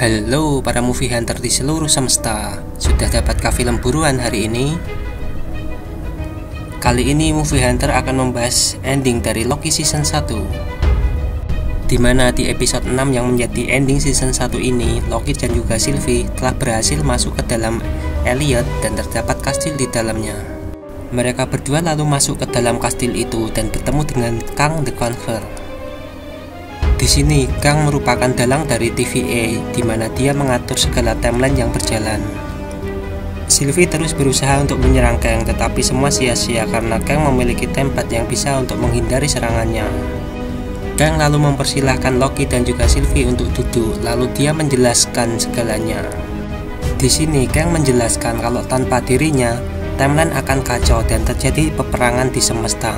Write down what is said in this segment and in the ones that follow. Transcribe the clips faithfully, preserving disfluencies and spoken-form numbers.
Halo para movie hunter di seluruh semesta, sudah dapatkah film buruan hari ini? Kali ini Movie Hunter akan membahas ending dari Loki season satu, dimana di episode enam yang menjadi ending season satu ini, Loki dan juga Sylvie telah berhasil masuk ke dalam Elliot dan terdapat kastil di dalamnya. Mereka berdua lalu masuk ke dalam kastil itu dan bertemu dengan Kang the Conqueror. Di sini, Kang merupakan dalang dari T V A, di mana dia mengatur segala timeline yang berjalan. Sylvie terus berusaha untuk menyerang Kang, tetapi semua sia-sia karena Kang memiliki tempat yang bisa untuk menghindari serangannya. Kang lalu mempersilahkan Loki dan juga Sylvie untuk duduk, lalu dia menjelaskan segalanya. Di sini, Kang menjelaskan kalau tanpa dirinya, timeline akan kacau dan terjadi peperangan di semesta.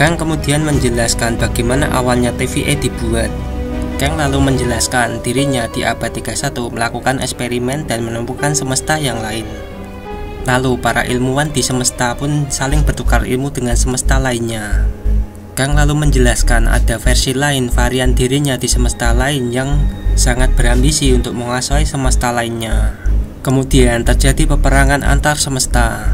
Kang kemudian menjelaskan bagaimana awalnya T V A dibuat. Kang lalu menjelaskan dirinya di abad tiga puluh satu melakukan eksperimen dan menemukan semesta yang lain. Lalu para ilmuwan di semesta pun saling bertukar ilmu dengan semesta lainnya. Kang lalu menjelaskan ada versi lain varian dirinya di semesta lain yang sangat berambisi untuk menguasai semesta lainnya. Kemudian terjadi peperangan antar semesta.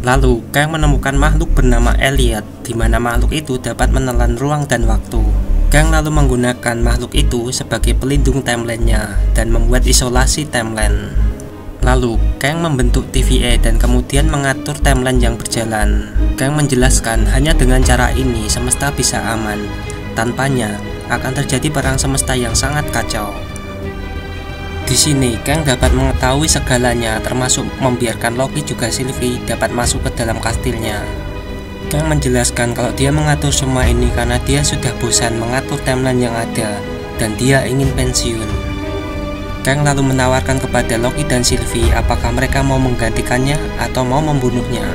Lalu, Kang menemukan makhluk bernama Elliot, di mana makhluk itu dapat menelan ruang dan waktu. Kang lalu menggunakan makhluk itu sebagai pelindung timelinenya dan membuat isolasi timeline. Lalu, Kang membentuk T V A dan kemudian mengatur timeline yang berjalan. Kang menjelaskan hanya dengan cara ini semesta bisa aman. Tanpanya, akan terjadi perang semesta yang sangat kacau. Di sini, Kang dapat mengetahui segalanya, termasuk membiarkan Loki juga Sylvie dapat masuk ke dalam kastilnya. Kang menjelaskan kalau dia mengatur semua ini karena dia sudah bosan mengatur timeline yang ada, dan dia ingin pensiun. Kang lalu menawarkan kepada Loki dan Sylvie apakah mereka mau menggantikannya atau mau membunuhnya.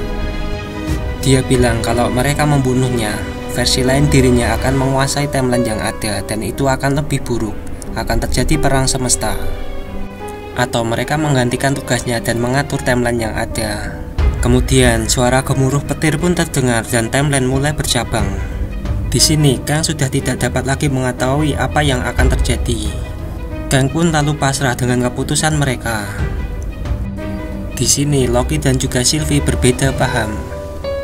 Dia bilang kalau mereka membunuhnya, versi lain dirinya akan menguasai timeline yang ada dan itu akan lebih buruk, akan terjadi perang semesta. Atau mereka menggantikan tugasnya dan mengatur timeline yang ada. Kemudian suara gemuruh petir pun terdengar dan timeline mulai bercabang. Di sini Kang sudah tidak dapat lagi mengetahui apa yang akan terjadi. Kang pun lalu pasrah dengan keputusan mereka. Di sini Loki dan juga Sylvie berbeda paham.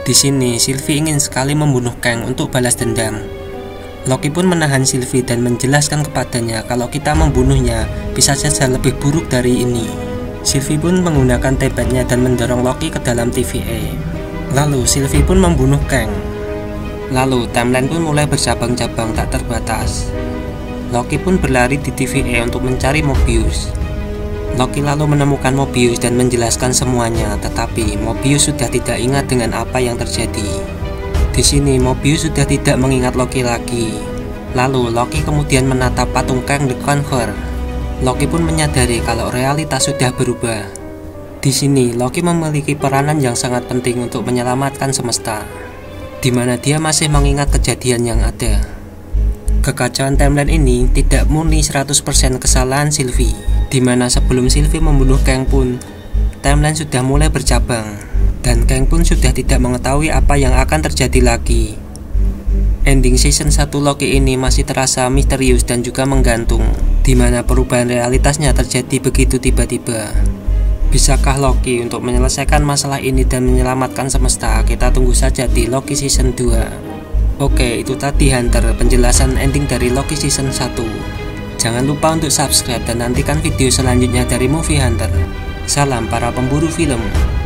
Di sini Sylvie ingin sekali membunuh Kang untuk balas dendam. Loki pun menahan Sylvie dan menjelaskan kepadanya kalau kita membunuhnya bisa saja lebih buruk dari ini. Sylvie pun menggunakan tebetnya dan mendorong Loki ke dalam T V A. Lalu Sylvie pun membunuh Kang. Lalu timeline pun mulai bercabang-cabang tak terbatas. Loki pun berlari di T V A untuk mencari Mobius. Loki lalu menemukan Mobius dan menjelaskan semuanya, tetapi Mobius sudah tidak ingat dengan apa yang terjadi. Di sini Mobius sudah tidak mengingat Loki lagi. Lalu Loki kemudian menatap patung Kang the Conqueror. Loki pun menyadari kalau realitas sudah berubah. Di sini Loki memiliki peranan yang sangat penting untuk menyelamatkan semesta, di mana dia masih mengingat kejadian yang ada. Kekacauan timeline ini tidak murni seratus persen kesalahan Sylvie, di mana sebelum Sylvie membunuh Kang pun timeline sudah mulai bercabang. Dan Kang pun sudah tidak mengetahui apa yang akan terjadi lagi. Ending season satu Loki ini masih terasa misterius dan juga menggantung, di mana perubahan realitasnya terjadi begitu tiba-tiba. Bisakah Loki untuk menyelesaikan masalah ini dan menyelamatkan semesta? Kita tunggu saja di Loki season dua. Oke, itu tadi Hunter, penjelasan ending dari Loki season satu. Jangan lupa untuk subscribe dan nantikan video selanjutnya dari Movie Hunter. Salam para pemburu film.